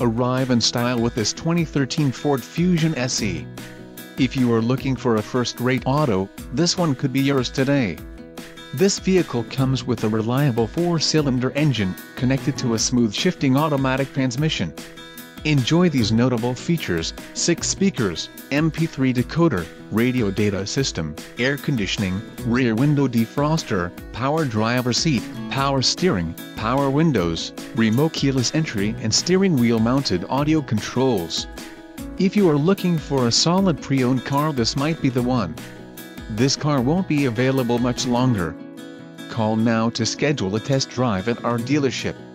Arrive in style with this 2013 Ford Fusion SE. If you are looking for a first-rate auto, this one could be yours today. This vehicle comes with a reliable 4-cylinder engine, connected to a smooth shifting automatic transmission. Enjoy these notable features: 6 speakers, MP3 decoder, radio data system, air conditioning, rear window defroster, power driver seat, power steering, power windows, remote keyless entry and steering wheel mounted audio controls. If you are looking for a solid pre-owned car, this might be the one. This car won't be available much longer. Call now to schedule a test drive at our dealership.